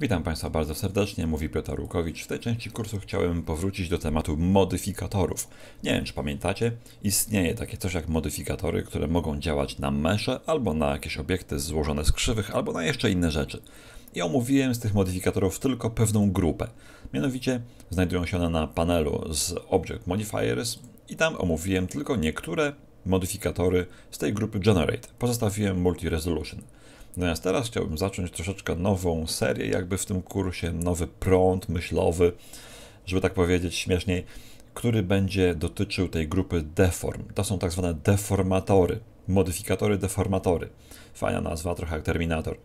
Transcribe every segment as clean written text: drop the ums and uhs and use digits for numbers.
Witam Państwa bardzo serdecznie, mówi Piotr Rukowicz. W tej części kursu chciałem powrócić do tematu modyfikatorów. Nie wiem, czy pamiętacie, istnieje takie coś jak modyfikatory, które mogą działać na mesze, albo na jakieś obiekty złożone z krzywych, albo na jeszcze inne rzeczy. I omówiłem z tych modyfikatorów tylko pewną grupę. Mianowicie znajdują się one na panelu z Object Modifiers i tam omówiłem tylko niektóre modyfikatory z tej grupy Generate. Pozostawiłem Multi Resolution. Natomiast teraz chciałbym zacząć troszeczkę nową serię, jakby w tym kursie, nowy prąd myślowy, żeby tak powiedzieć śmieszniej, który będzie dotyczył tej grupy deform. To są tak zwane deformatory, modyfikatory deformatory. Fajna nazwa, trochę jak Terminator.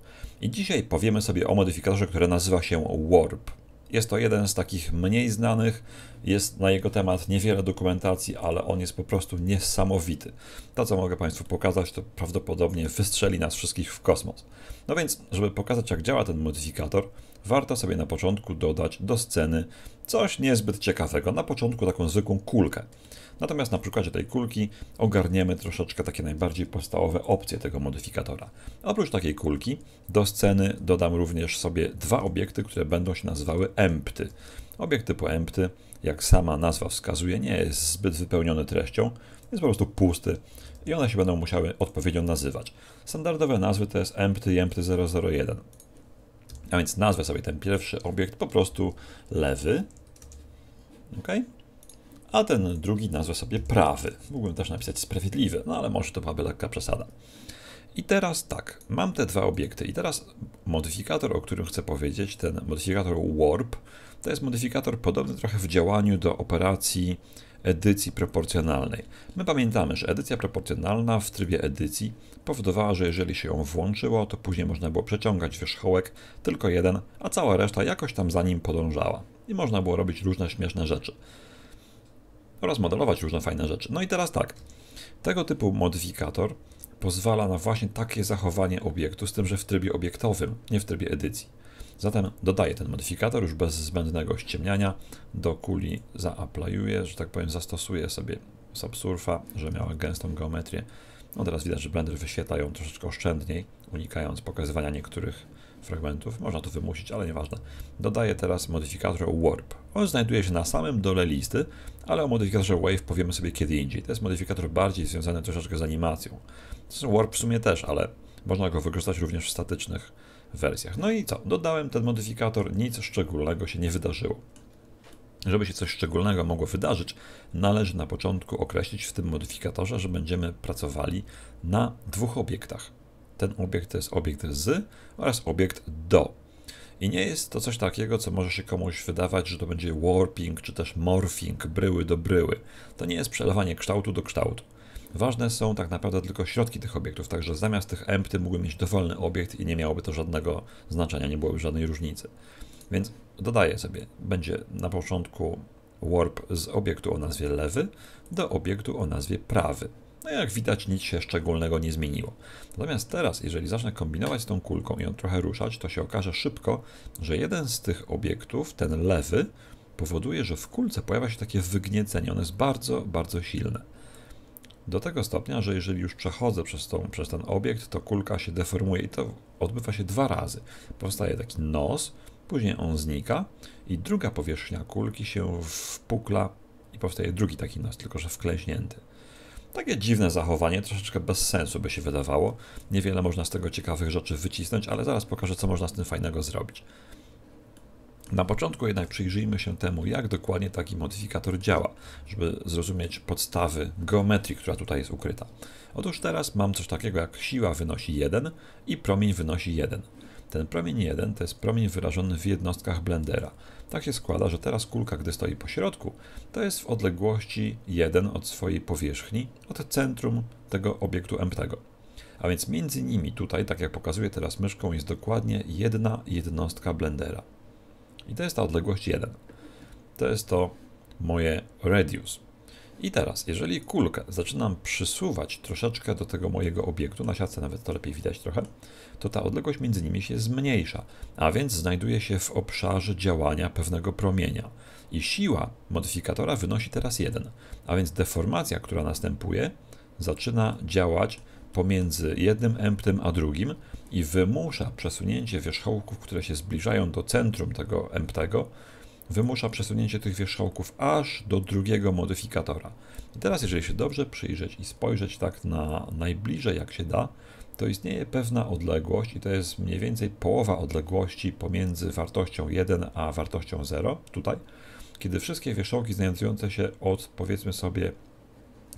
I dzisiaj powiemy sobie o modyfikatorze, który nazywa się Warp. Jest to jeden z takich mniej znanych, jest na jego temat niewiele dokumentacji, ale on jest po prostu niesamowity. To, co mogę Państwu pokazać, to prawdopodobnie wystrzeli nas wszystkich w kosmos. No więc, żeby pokazać, jak działa ten modyfikator, warto sobie na początku dodać do sceny coś niezbyt ciekawego. Na początku taką zwykłą kulkę. Natomiast na przykładzie tej kulki ogarniemy troszeczkę takie najbardziej podstawowe opcje tego modyfikatora. Oprócz takiej kulki do sceny dodam również sobie dwa obiekty, które będą się nazywały empty. Obiekt typu empty, jak sama nazwa wskazuje, nie jest zbyt wypełniony treścią, jest po prostu pusty i one się będą musiały odpowiednio nazywać. Standardowe nazwy to jest empty i empty 001. A więc nazwę sobie ten pierwszy obiekt po prostu lewy. OK. A ten drugi nazwę sobie prawy. Mógłbym też napisać sprawiedliwy, no ale może to byłaby lekka przesada. I teraz tak, mam te dwa obiekty i teraz modyfikator, o którym chcę powiedzieć, ten modyfikator Warp, to jest modyfikator podobny trochę w działaniu do operacji edycji proporcjonalnej. My pamiętamy, że edycja proporcjonalna w trybie edycji powodowała, że jeżeli się ją włączyło, to później można było przeciągać wierzchołek tylko jeden, a cała reszta jakoś tam za nim podążała. I można było robić różne śmieszne rzeczy oraz modelować różne fajne rzeczy. No i teraz tak, tego typu modyfikator pozwala na właśnie takie zachowanie obiektu, z tym, że w trybie obiektowym, nie w trybie edycji. Zatem dodaję ten modyfikator już bez zbędnego ściemniania. Do kuli zaaplajuję, że tak powiem, zastosuję sobie Subsurfa, że miała gęstą geometrię. No teraz widać, że Blender wyświetla ją troszeczkę oszczędniej, unikając pokazywania niektórych fragmentów. Można to wymusić, ale nieważne. Dodaję teraz modyfikator Warp. On znajduje się na samym dole listy, ale o modyfikatorze Wave powiemy sobie kiedy indziej. To jest modyfikator bardziej związany troszeczkę z animacją. Warp w sumie też, ale można go wykorzystać również w statycznych wersjach. No i co? Dodałem ten modyfikator, nic szczególnego się nie wydarzyło. Żeby się coś szczególnego mogło wydarzyć, należy na początku określić w tym modyfikatorze, że będziemy pracowali na dwóch obiektach. Ten obiekt to jest obiekt z oraz obiekt do. I nie jest to coś takiego, co może się komuś wydawać, że to będzie warping czy też morphing, bryły do bryły. To nie jest przelewanie kształtu do kształtu. Ważne są tak naprawdę tylko środki tych obiektów, także zamiast tych empty mógłbym mieć dowolny obiekt i nie miałoby to żadnego znaczenia, nie byłoby żadnej różnicy. Więc dodaję sobie, będzie na początku warp z obiektu o nazwie lewy do obiektu o nazwie prawy. No jak widać, nic się szczególnego nie zmieniło. Natomiast teraz, jeżeli zacznę kombinować z tą kulką i ją trochę ruszać, to się okaże szybko, że jeden z tych obiektów, ten lewy, powoduje, że w kulce pojawia się takie wygniecenie. Ono jest bardzo, bardzo silne. Do tego stopnia, że jeżeli już przechodzę przez ten obiekt, to kulka się deformuje i to odbywa się dwa razy. Powstaje taki nos, później on znika i druga powierzchnia kulki się wpukla i powstaje drugi taki nos, tylko że wklęśnięty. Takie dziwne zachowanie, troszeczkę bez sensu by się wydawało. Niewiele można z tego ciekawych rzeczy wycisnąć, ale zaraz pokażę, co można z tym fajnego zrobić. Na początku jednak przyjrzyjmy się temu, jak dokładnie taki modyfikator działa, żeby zrozumieć podstawy geometrii, która tutaj jest ukryta. Otóż teraz mam coś takiego jak siła wynosi 1 i promień wynosi 1. Ten promień 1 to jest promień wyrażony w jednostkach Blendera. Tak się składa, że teraz kulka, gdy stoi po środku, to jest w odległości 1 od swojej powierzchni, od centrum tego obiektu emptego. A więc między nimi tutaj, tak jak pokazuję teraz myszką, jest dokładnie jedna jednostka Blendera. I to jest ta odległość 1. To jest to moje radius. I teraz, jeżeli kulkę zaczynam przysuwać troszeczkę do tego mojego obiektu, na siatce nawet to lepiej widać trochę, to ta odległość między nimi się zmniejsza, a więc znajduje się w obszarze działania pewnego promienia. I siła modyfikatora wynosi teraz 1, a więc deformacja, która następuje, zaczyna działać pomiędzy jednym emptym a drugim i wymusza przesunięcie wierzchołków, które się zbliżają do centrum tego emptego, wymusza przesunięcie tych wierzchołków aż do drugiego modyfikatora. I teraz, jeżeli się dobrze przyjrzeć i spojrzeć tak na najbliżej jak się da, to istnieje pewna odległość i to jest mniej więcej połowa odległości pomiędzy wartością 1 a wartością 0, tutaj, kiedy wszystkie wierzchołki znajdujące się od, powiedzmy sobie,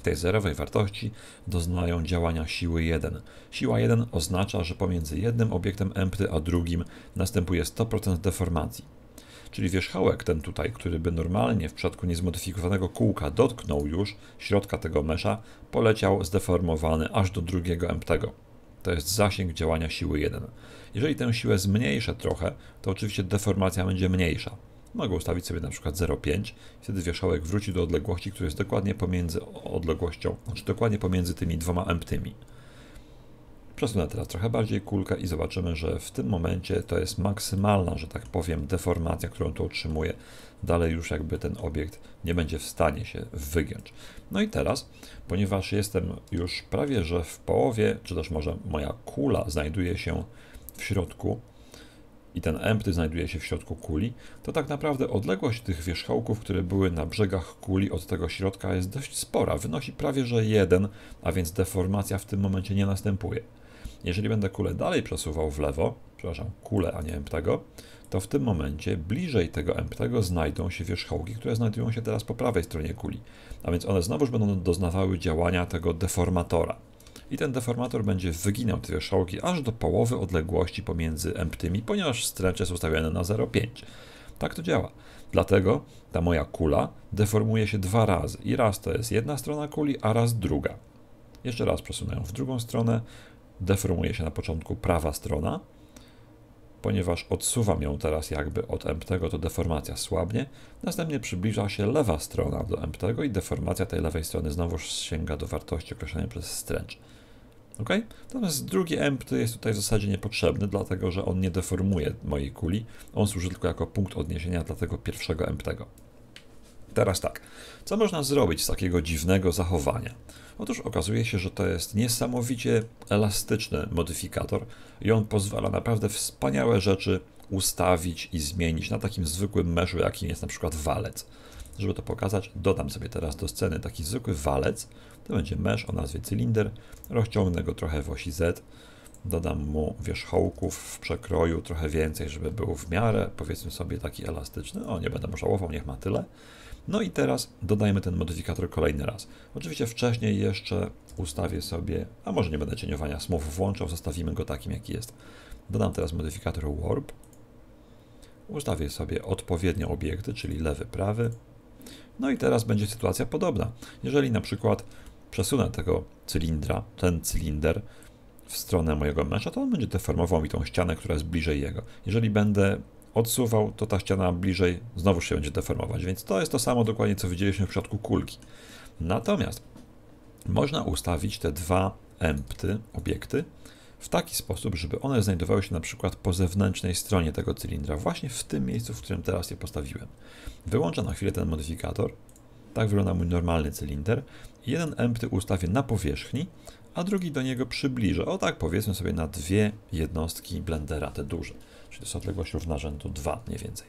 tej zerowej wartości doznają działania siły 1. Siła 1 oznacza, że pomiędzy jednym obiektem empty a drugim następuje 100% deformacji. Czyli wierzchołek ten tutaj, który by normalnie w przypadku niezmodyfikowanego kółka dotknął już środka tego mesza, poleciał zdeformowany aż do drugiego emptego. To jest zasięg działania siły 1. Jeżeli tę siłę zmniejszę trochę, to oczywiście deformacja będzie mniejsza. Mogę ustawić sobie na przykład 0,5, wtedy wierzchołek wróci do odległości, która jest dokładnie pomiędzy odległością, znaczy dokładnie pomiędzy tymi dwoma emptymi. Przesunę teraz trochę bardziej kulkę i zobaczymy, że w tym momencie to jest maksymalna, że tak powiem, deformacja, którą tu otrzymuję. Dalej już jakby ten obiekt nie będzie w stanie się wygiąć. No i teraz, ponieważ jestem już prawie, że w połowie, czy też może moja kula znajduje się w środku, i ten empty znajduje się w środku kuli, to tak naprawdę odległość tych wierzchołków, które były na brzegach kuli od tego środka jest dość spora. Wynosi prawie że 1, a więc deformacja w tym momencie nie następuje. Jeżeli będę kulę dalej przesuwał w lewo, przepraszam, kulę, a nie emptego, to w tym momencie bliżej tego emptego znajdą się wierzchołki, które znajdują się teraz po prawej stronie kuli. A więc one znowuż będą doznawały działania tego deformatora. I ten deformator będzie wyginał te wierzchołki aż do połowy odległości pomiędzy emptymi, ponieważ stretch jest ustawiony na 0,5. Tak to działa. Dlatego ta moja kula deformuje się dwa razy. I raz to jest jedna strona kuli, a raz druga. Jeszcze raz przesunę ją w drugą stronę. Deformuje się na początku prawa strona. Ponieważ odsuwam ją teraz jakby od emptego, to deformacja słabnie. Następnie przybliża się lewa strona do emptego i deformacja tej lewej strony znowu sięga do wartości określonej przez stretch. Ok? Natomiast drugi empty jest tutaj w zasadzie niepotrzebny, dlatego że on nie deformuje mojej kuli. On służy tylko jako punkt odniesienia dla tego pierwszego emptego. Teraz tak, co można zrobić z takiego dziwnego zachowania? Otóż okazuje się, że to jest niesamowicie elastyczny modyfikator i on pozwala naprawdę wspaniałe rzeczy ustawić i zmienić na takim zwykłym meszu, jakim jest na przykład walec. Żeby to pokazać, dodam sobie teraz do sceny taki zwykły walec. To będzie mesz o nazwie cylinder. Rozciągnę go trochę w osi Z. Dodam mu wierzchołków w przekroju trochę więcej, żeby był w miarę, powiedzmy sobie, taki elastyczny. O, nie będę mu żałował, niech ma tyle. No i teraz dodajmy ten modyfikator kolejny raz. Oczywiście wcześniej jeszcze ustawię sobie, a może nie będę cieniowania smooth włączał, zostawimy go takim, jaki jest. Dodam teraz modyfikator Warp. Ustawię sobie odpowiednio obiekty, czyli lewy, prawy. No i teraz będzie sytuacja podobna. Jeżeli na przykład przesunę tego cylindra, ten cylinder, w stronę mojego mesza, to on będzie deformował mi tą ścianę, która jest bliżej jego. Jeżeli będę odsuwał, to ta ściana bliżej znowu się będzie deformować, więc to jest to samo dokładnie, co widzieliśmy w przypadku kulki. Natomiast można ustawić te dwa empty obiekty w taki sposób, żeby one znajdowały się na przykład po zewnętrznej stronie tego cylindra, właśnie w tym miejscu, w którym teraz je postawiłem. Wyłączę na chwilę ten modyfikator. Tak wygląda mój normalny cylinder. Jeden empty ustawię na powierzchni, a drugi do niego przybliżę. O tak, powiedzmy sobie na dwie jednostki blendera, te duże. Czyli to jest odległość równa rzędu 2 mniej więcej.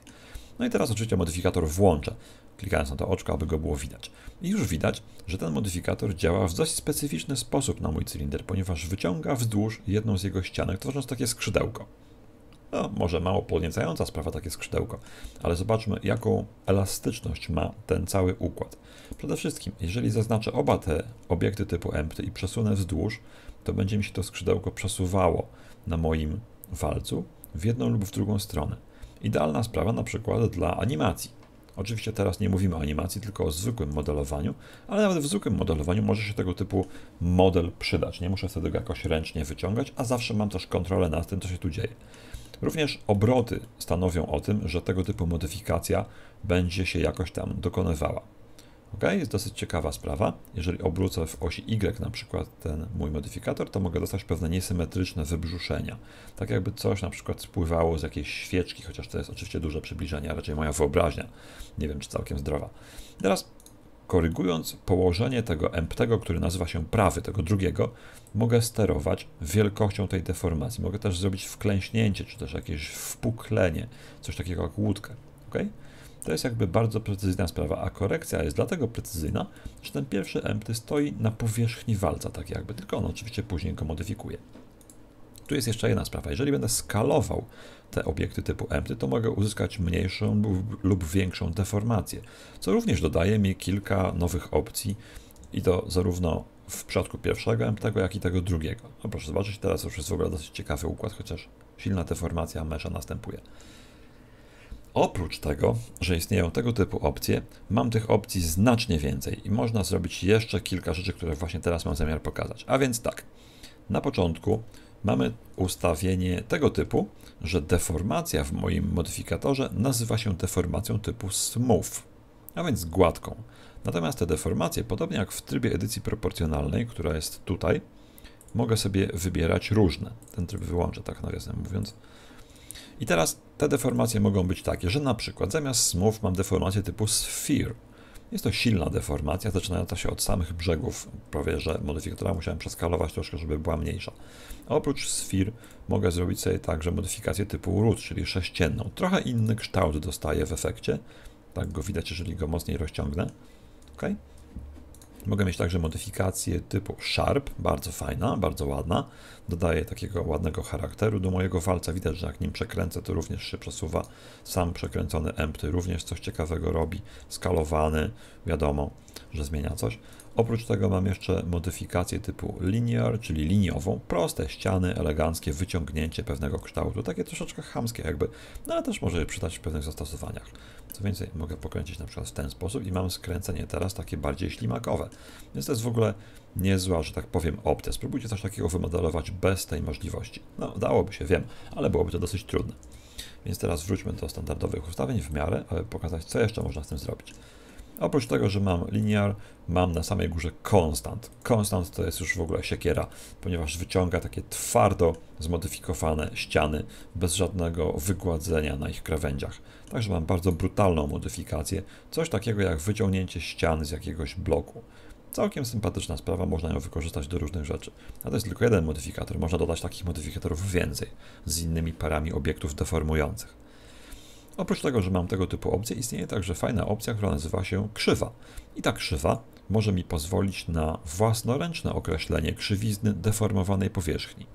No i teraz oczywiście modyfikator włączę, klikając na to oczko, aby go było widać. I już widać, że ten modyfikator działa w dość specyficzny sposób na mój cylinder, ponieważ wyciąga wzdłuż jedną z jego ścianek, tworząc takie skrzydełko. No, może mało podniecająca sprawa, takie skrzydełko, ale zobaczmy, jaką elastyczność ma ten cały układ. Przede wszystkim, jeżeli zaznaczę oba te obiekty typu empty i przesunę wzdłuż, to będzie mi się to skrzydełko przesuwało na moim walcu w jedną lub w drugą stronę. Idealna sprawa na przykład dla animacji. Oczywiście teraz nie mówimy o animacji, tylko o zwykłym modelowaniu, ale nawet w zwykłym modelowaniu może się tego typu model przydać. Nie muszę wtedy go jakoś ręcznie wyciągać, a zawsze mam też kontrolę nad tym, co się tu dzieje. Również obroty stanowią o tym, że tego typu modyfikacja będzie się jakoś tam dokonywała. Ok, jest dosyć ciekawa sprawa. Jeżeli obrócę w osi Y na przykład ten mój modyfikator, to mogę dostać pewne niesymetryczne wybrzuszenia. Tak jakby coś na przykład spływało z jakiejś świeczki, chociaż to jest oczywiście duże przybliżenie, a raczej moja wyobraźnia. Nie wiem, czy całkiem zdrowa. Teraz Korygując położenie tego emptego, który nazywa się prawy, tego drugiego, mogę sterować wielkością tej deformacji. Mogę też zrobić wklęśnięcie, czy też jakieś wpuklenie, coś takiego jak łódkę. Okay? To jest jakby bardzo precyzyjna sprawa, a korekcja jest dlatego precyzyjna, że ten pierwszy empty stoi na powierzchni walca, tak jakby, tylko on oczywiście później go modyfikuje. Tu jest jeszcze jedna sprawa. Jeżeli będę skalował te obiekty typu empty, to mogę uzyskać mniejszą lub większą deformację, co również dodaje mi kilka nowych opcji i to zarówno w przypadku pierwszego emptego, jak i tego drugiego. No proszę zobaczyć, teraz już jest w ogóle dosyć ciekawy układ, chociaż silna deformacja mesza następuje. Oprócz tego, że istnieją tego typu opcje, mam tych opcji znacznie więcej i można zrobić jeszcze kilka rzeczy, które właśnie teraz mam zamiar pokazać. A więc tak, na początku mamy ustawienie tego typu, że deformacja w moim modyfikatorze nazywa się deformacją typu smooth, a więc gładką. Natomiast te deformacje, podobnie jak w trybie edycji proporcjonalnej, która jest tutaj, mogę sobie wybierać różne. Ten tryb wyłączę, tak nawiasem mówiąc. I teraz te deformacje mogą być takie, że na przykład zamiast smooth mam deformację typu sphere. Jest to silna deformacja, zaczynająca się od samych brzegów, prawie że modyfikatora musiałem przeskalować troszkę, żeby była mniejsza. A oprócz sfir mogę zrobić sobie także modyfikację typu root, czyli sześcienną. Trochę inny kształt dostaje w efekcie, tak go widać, jeżeli go mocniej rozciągnę. Okay. Mogę mieć także modyfikację typu sharp, bardzo fajna, bardzo ładna. Dodaje takiego ładnego charakteru do mojego walca. Widać, że jak nim przekręcę, to również się przesuwa. Sam przekręcony empty również coś ciekawego robi. Skalowany, wiadomo, że zmienia coś. Oprócz tego mam jeszcze modyfikację typu linear, czyli liniową. Proste ściany, eleganckie wyciągnięcie pewnego kształtu. Takie troszeczkę chamskie jakby, no ale też może przydać się w pewnych zastosowaniach. Co więcej, mogę pokręcić na przykład w ten sposób i mam skręcenie teraz takie bardziej ślimakowe. Więc to jest w ogóle niezła, że tak powiem, opcja. Spróbujcie coś takiego wymodelować bez tej możliwości. No, dałoby się, wiem, ale byłoby to dosyć trudne. Więc teraz wróćmy do standardowych ustawień w miarę, aby pokazać, co jeszcze można z tym zrobić. Oprócz tego, że mam linear, mam na samej górze constant. Constant to jest już w ogóle siekiera, ponieważ wyciąga takie twardo zmodyfikowane ściany bez żadnego wygładzenia na ich krawędziach. Także mam bardzo brutalną modyfikację, coś takiego jak wyciągnięcie ścian z jakiegoś bloku. Całkiem sympatyczna sprawa, można ją wykorzystać do różnych rzeczy. A to jest tylko jeden modyfikator, można dodać takich modyfikatorów więcej z innymi parami obiektów deformujących. Oprócz tego, że mam tego typu opcje, istnieje także fajna opcja, która nazywa się krzywa. I ta krzywa może mi pozwolić na własnoręczne określenie krzywizny deformowanej powierzchni.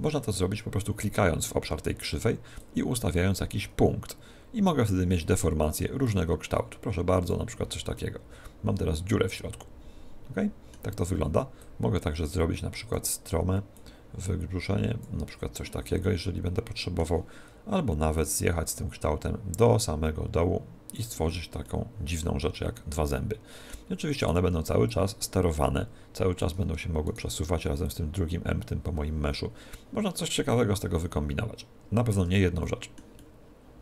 Można to zrobić po prostu klikając w obszar tej krzywej i ustawiając jakiś punkt. I mogę wtedy mieć deformację różnego kształtu. Proszę bardzo, na przykład coś takiego. Mam teraz dziurę w środku. Ok? Tak to wygląda. Mogę także zrobić na przykład strome wybrzuszenie, na przykład coś takiego, jeżeli będę potrzebował, albo nawet zjechać z tym kształtem do samego dołu i stworzyć taką dziwną rzecz jak dwa zęby. I oczywiście one będą cały czas sterowane, cały czas będą się mogły przesuwać razem z tym drugim emptym po moim meszu. Można coś ciekawego z tego wykombinować. Na pewno nie jedną rzecz.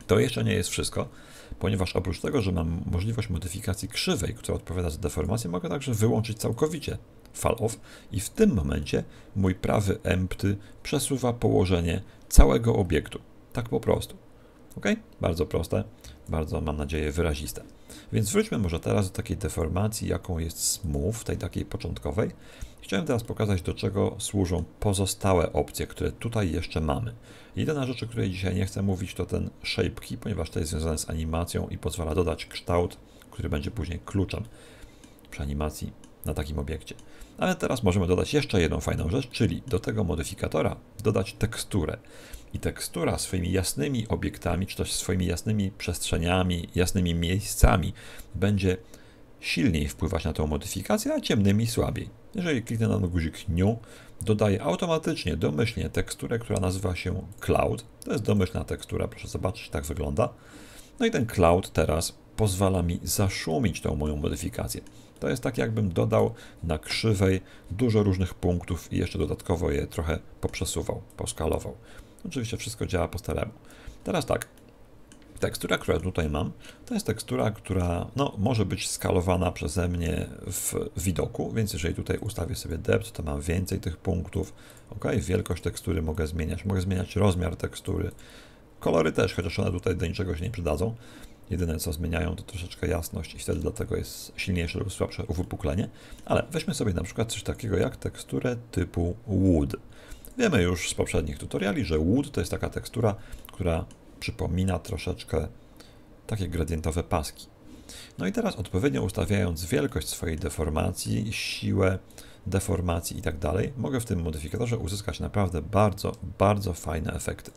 To jeszcze nie jest wszystko, ponieważ oprócz tego, że mam możliwość modyfikacji krzywej, która odpowiada za deformację, mogę także wyłączyć całkowicie fall off i w tym momencie mój prawy empty przesuwa położenie całego obiektu. Tak po prostu. Ok? Bardzo proste, bardzo mam nadzieję wyraziste. Więc wróćmy może teraz do takiej deformacji, jaką jest smooth, tej takiej początkowej. Chciałem teraz pokazać, do czego służą pozostałe opcje, które tutaj jeszcze mamy. Jedyna rzecz, o której dzisiaj nie chcę mówić, to ten shape key, ponieważ to jest związane z animacją i pozwala dodać kształt, który będzie później kluczem przy animacji na takim obiekcie. Ale teraz możemy dodać jeszcze jedną fajną rzecz, czyli do tego modyfikatora dodać teksturę. I tekstura swoimi jasnymi obiektami, czy też swoimi jasnymi przestrzeniami, jasnymi miejscami będzie silniej wpływać na tą modyfikację, a ciemnymi słabiej. Jeżeli kliknę na guzik New, dodaję automatycznie, domyślnie teksturę, która nazywa się Cloud. To jest domyślna tekstura, proszę zobaczyć, tak wygląda. No i ten Cloud teraz pozwala mi zaszumić tą moją modyfikację. To jest tak, jakbym dodał na krzywej dużo różnych punktów i jeszcze dodatkowo je trochę poprzesuwał, poskalował. Oczywiście wszystko działa po staremu. Teraz tak, tekstura, którą tutaj mam, to jest tekstura, która może być skalowana przeze mnie w widoku, więc jeżeli tutaj ustawię sobie depth, to mam więcej tych punktów. Ok, wielkość tekstury mogę zmieniać rozmiar tekstury. Kolory też, chociaż one tutaj do niczego się nie przydadzą. Jedyne co zmieniają to troszeczkę jasność i wtedy dlatego jest silniejsze lub słabsze uwypuklenie. Ale weźmy sobie na przykład coś takiego jak teksturę typu Wood. Wiemy już z poprzednich tutoriali, że Wood to jest taka tekstura, która przypomina troszeczkę takie gradientowe paski. No i teraz odpowiednio ustawiając wielkość swojej deformacji, siłę deformacji i tak dalej, mogę w tym modyfikatorze uzyskać naprawdę bardzo, bardzo fajne efekty.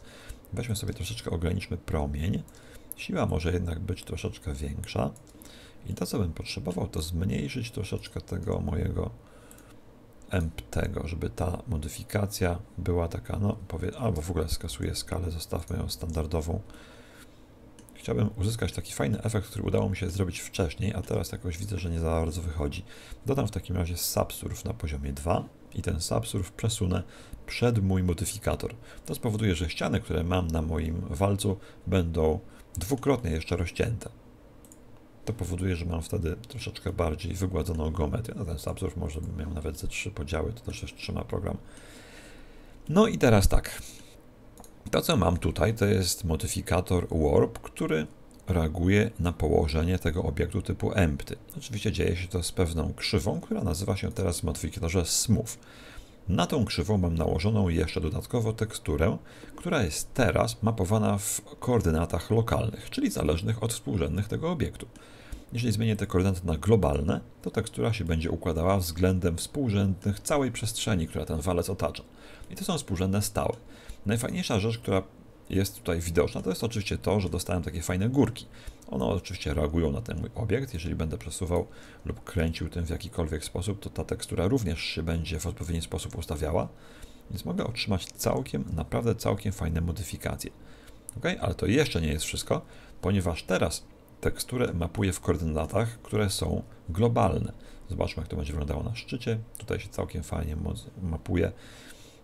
Weźmy sobie troszeczkę, ograniczmy promień. Siła może jednak być troszeczkę większa. I to, co bym potrzebował, to zmniejszyć troszeczkę tego mojego emptego, żeby ta modyfikacja była taka, no powie, albo w ogóle skasuję skalę, zostawmy ją standardową. Chciałbym uzyskać taki fajny efekt, który udało mi się zrobić wcześniej, a teraz jakoś widzę, że nie za bardzo wychodzi. Dodam w takim razie subsurf na poziomie 2 i ten subsurf przesunę przed mój modyfikator. To spowoduje, że ściany, które mam na moim walcu, będą dwukrotnie jeszcze rozcięte. To powoduje, że mam wtedy troszeczkę bardziej wygładzoną geometrię. No ten subsurf może bym miał nawet ze 3 podziały, to też trzyma program. No i teraz tak. To, co mam tutaj, to jest modyfikator Warp, który reaguje na położenie tego obiektu typu empty. Oczywiście dzieje się to z pewną krzywą, która nazywa się teraz w modyfikatorze Smooth. Na tą krzywą mam nałożoną jeszcze dodatkowo teksturę, która jest teraz mapowana w koordynatach lokalnych, czyli zależnych od współrzędnych tego obiektu. Jeżeli zmienię te koordynaty na globalne, to tekstura się będzie układała względem współrzędnych całej przestrzeni, która ten walec otacza. I to są współrzędne stałe. Najfajniejsza rzecz, która jest tutaj widoczna, to jest oczywiście to, że dostałem takie fajne górki. One oczywiście reagują na ten mój obiekt. Jeżeli będę przesuwał lub kręcił tym w jakikolwiek sposób, to ta tekstura również się będzie w odpowiedni sposób ustawiała. Więc mogę otrzymać całkiem, naprawdę całkiem fajne modyfikacje. Ok, ale to jeszcze nie jest wszystko, ponieważ teraz teksturę mapuję w koordynatach, które są globalne. Zobaczmy, jak to będzie wyglądało na szczycie. Tutaj się całkiem fajnie mapuje.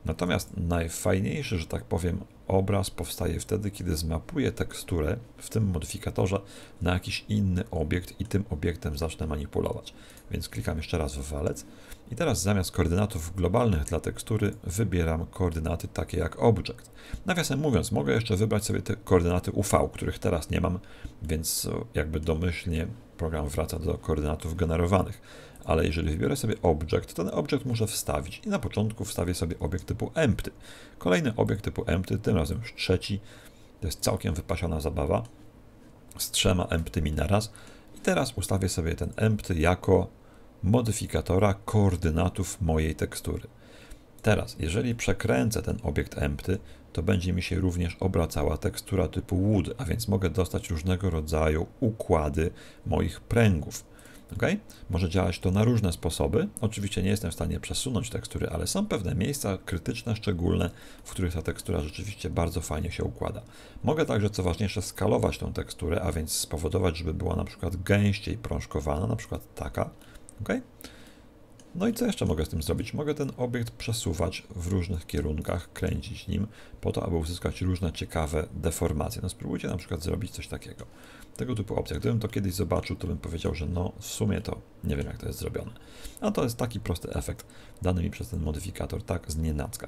Natomiast najfajniejszy, że tak powiem, obraz powstaje wtedy, kiedy zmapuję teksturę w tym modyfikatorze na jakiś inny obiekt i tym obiektem zacznę manipulować. Więc klikam jeszcze raz w walec i teraz zamiast koordynatów globalnych dla tekstury wybieram koordynaty takie jak Object. Nawiasem mówiąc, mogę jeszcze wybrać sobie te koordynaty UV, których teraz nie mam, więc jakby domyślnie program wraca do koordynatów generowanych. Ale jeżeli wybiorę sobie obiekt, to ten obiekt muszę wstawić i na początku wstawię sobie obiekt typu empty. Kolejny obiekt typu empty, tym razem już trzeci. To jest całkiem wypasiona zabawa z 3 emptymi naraz. I teraz ustawię sobie ten empty jako modyfikatora koordynatów mojej tekstury. Teraz, jeżeli przekręcę ten obiekt empty, to będzie mi się również obracała tekstura typu wood, a więc mogę dostać różnego rodzaju układy moich pręgów. Okay? Może działać to na różne sposoby. Oczywiście nie jestem w stanie przesunąć tekstury, ale są pewne miejsca krytyczne, szczególne, w których ta tekstura rzeczywiście bardzo fajnie się układa. Mogę także, co ważniejsze, skalować tą teksturę, a więc spowodować, żeby była na przykład gęściej prążkowana, na przykład taka. Okay? No i co jeszcze mogę z tym zrobić? Mogę ten obiekt przesuwać w różnych kierunkach, kręcić nim po to, aby uzyskać różne ciekawe deformacje. No spróbujcie na przykład zrobić coś takiego. Tego typu opcja. Gdybym to kiedyś zobaczył, to bym powiedział, że no w sumie to nie wiem, jak to jest zrobione. A to jest taki prosty efekt dany mi przez ten modyfikator, tak znienacka.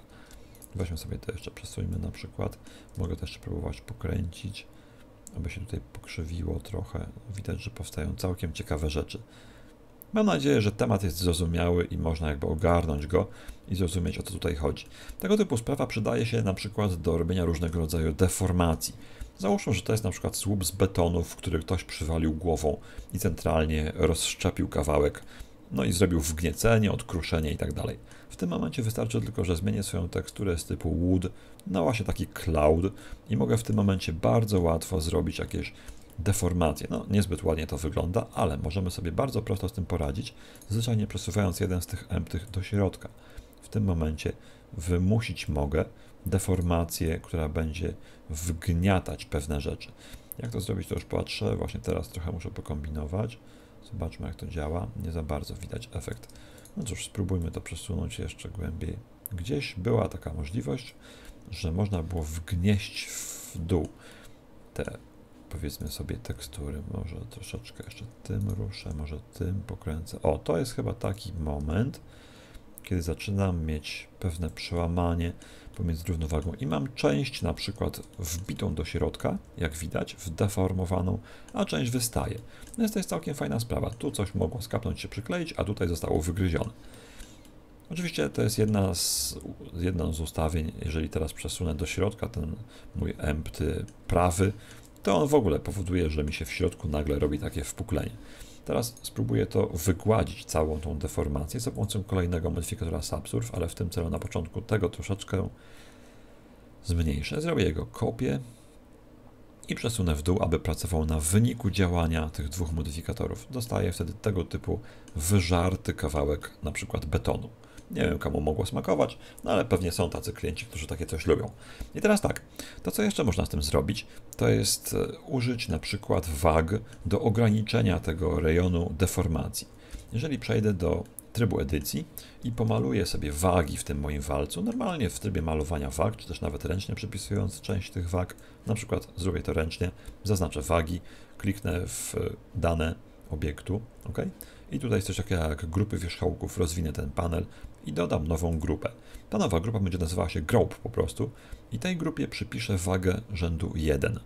Weźmy sobie to jeszcze, przesuńmy na przykład. Mogę też próbować pokręcić, aby się tutaj pokrzywiło trochę. Widać, że powstają całkiem ciekawe rzeczy. Mam nadzieję, że temat jest zrozumiały i można jakby ogarnąć go i zrozumieć, o co tutaj chodzi. Tego typu sprawa przydaje się na przykład do robienia różnego rodzaju deformacji. Załóżmy, że to jest na przykład słup z betonu, w który ktoś przywalił głową i centralnie rozszczepił kawałek, no i zrobił wgniecenie, odkruszenie i tak dalej. W tym momencie wystarczy tylko, że zmienię swoją teksturę z typu Wood na właśnie taki Cloud i mogę w tym momencie bardzo łatwo zrobić jakieś deformacje. No, niezbyt ładnie to wygląda, ale możemy sobie bardzo prosto z tym poradzić, zwyczajnie przesuwając jeden z tych emptych do środka. W tym momencie wymusić mogę deformację, która będzie wgniatać pewne rzeczy. Jak to zrobić, to już patrzę. Właśnie teraz trochę muszę pokombinować. Zobaczmy, jak to działa. Nie za bardzo widać efekt. No cóż, spróbujmy to przesunąć jeszcze głębiej. Gdzieś była taka możliwość, że można było wgnieść w dół te, powiedzmy sobie, tekstury. Może troszeczkę jeszcze tym ruszę, może tym pokręcę. O, to jest chyba taki moment, kiedy zaczynam mieć pewne przełamanie pomiędzy równowagą i mam część na przykład wbitą do środka, jak widać, wdeformowaną, a część wystaje. Więc to jest całkiem fajna sprawa. Tu coś mogło skapnąć się, przykleić, a tutaj zostało wygryzione. Oczywiście to jest jedno z ustawień. Jeżeli teraz przesunę do środka ten mój empty prawy, to on w ogóle powoduje, że mi się w środku nagle robi takie wpuklenie. Teraz spróbuję to wygładzić, całą tą deformację, za pomocą kolejnego modyfikatora Subsurf, ale w tym celu na początku tego troszeczkę zmniejszę. Zrobię jego kopię i przesunę w dół, aby pracował na wyniku działania tych dwóch modyfikatorów. Dostaję wtedy tego typu wyżarty kawałek na przykład betonu. Nie wiem, komu mogło smakować, no ale pewnie są tacy klienci, którzy takie coś lubią. I teraz tak, to co jeszcze można z tym zrobić, to jest użyć na przykład wag do ograniczenia tego rejonu deformacji. Jeżeli przejdę do trybu edycji i pomaluję sobie wagi w tym moim walcu, normalnie w trybie malowania wag, czy też nawet ręcznie przypisując część tych wag, na przykład zrobię to ręcznie, zaznaczę wagi, kliknę w dane obiektu, ok? I tutaj jest coś takiego jak grupy wierzchołków, rozwinę ten panel i dodam nową grupę. Ta nowa grupa będzie nazywała się Group po prostu i tej grupie przypiszę wagę rzędu 1.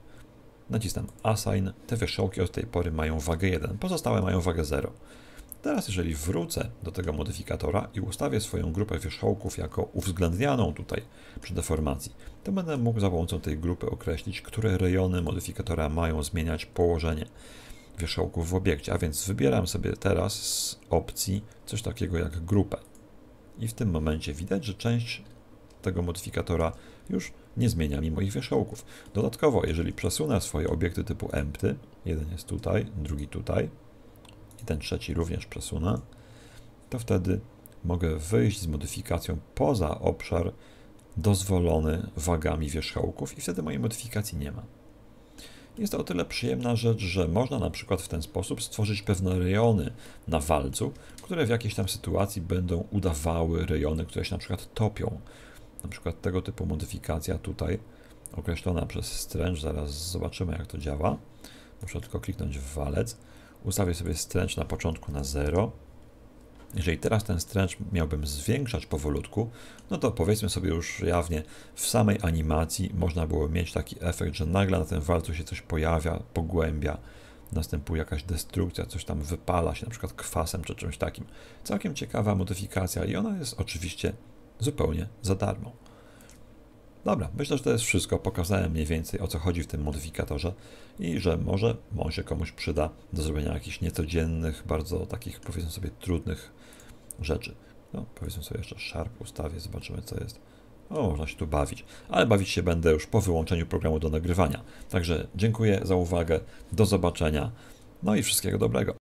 Nacisnę Assign, te wierzchołki od tej pory mają wagę 1, pozostałe mają wagę 0. Teraz jeżeli wrócę do tego modyfikatora i ustawię swoją grupę wierzchołków jako uwzględnianą tutaj przy deformacji, to będę mógł za pomocą tej grupy określić, które rejony modyfikatora mają zmieniać położenie wierzchołków w obiekcie, a więc wybieram sobie teraz z opcji coś takiego jak grupę. I w tym momencie widać, że część tego modyfikatora już nie zmienia mi moich wierzchołków. Dodatkowo, jeżeli przesunę swoje obiekty typu empty, jeden jest tutaj, drugi tutaj i ten trzeci również przesunę, to wtedy mogę wyjść z modyfikacją poza obszar dozwolony wagami wierzchołków i wtedy mojej modyfikacji nie ma. Jest to o tyle przyjemna rzecz, że można na przykład w ten sposób stworzyć pewne rejony na walcu, które w jakiejś tam sytuacji będą udawały rejony, które się na przykład topią. Na przykład tego typu modyfikacja tutaj określona przez stręcz, zaraz zobaczymy jak to działa. Muszę tylko kliknąć w walec, ustawię sobie stręcz na początku na 0. Jeżeli teraz ten stręcz miałbym zwiększać powolutku, no to powiedzmy sobie już jawnie, w samej animacji można było mieć taki efekt, że nagle na tym walcu się coś pojawia, pogłębia, następuje jakaś destrukcja, coś tam wypala się, na przykład kwasem czy czymś takim. Całkiem ciekawa modyfikacja i ona jest oczywiście zupełnie za darmo. Dobra, myślę, że to jest wszystko. Pokazałem mniej więcej o co chodzi w tym modyfikatorze i że może on się komuś przyda do zrobienia jakichś niecodziennych, bardzo takich powiedzmy sobie trudnych rzeczy. No, powiedzmy sobie jeszcze Sharp ustawię, zobaczymy co jest. O, można się tu bawić, ale bawić się będę już po wyłączeniu programu do nagrywania. Także dziękuję za uwagę, do zobaczenia, no i wszystkiego dobrego.